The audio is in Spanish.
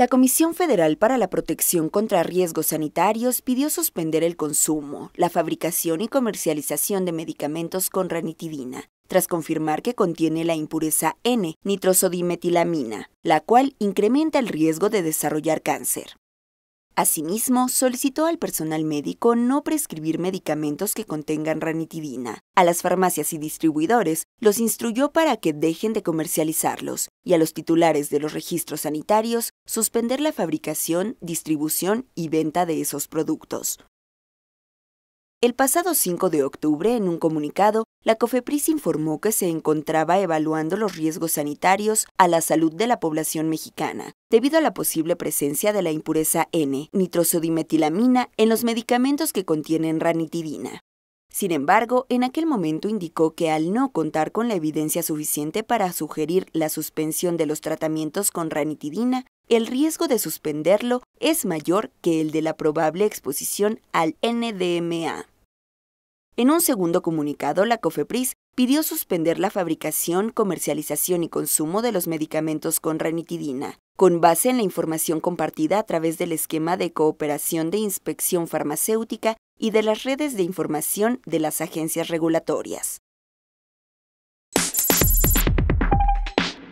La Comisión Federal para la Protección contra Riesgos Sanitarios pidió suspender el consumo, la fabricación y comercialización de medicamentos con ranitidina, tras confirmar que contiene la impureza N-nitrosodimetilamina, la cual incrementa el riesgo de desarrollar cáncer. Asimismo, solicitó al personal médico no prescribir medicamentos que contengan ranitidina. A las farmacias y distribuidores los instruyó para que dejen de comercializarlos y a los titulares de los registros sanitarios suspender la fabricación, distribución y venta de esos productos. El pasado 5 de octubre, en un comunicado, la COFEPRIS informó que se encontraba evaluando los riesgos sanitarios a la salud de la población mexicana, debido a la posible presencia de la impureza N-nitrosodimetilamina en los medicamentos que contienen ranitidina. Sin embargo, en aquel momento indicó que al no contar con la evidencia suficiente para sugerir la suspensión de los tratamientos con ranitidina, el riesgo de suspenderlo es mayor que el de la probable exposición al NDMA. En un segundo comunicado, la COFEPRIS pidió suspender la fabricación, comercialización y consumo de los medicamentos con ranitidina, con base en la información compartida a través del esquema de cooperación de inspección farmacéutica y de las redes de información de las agencias regulatorias.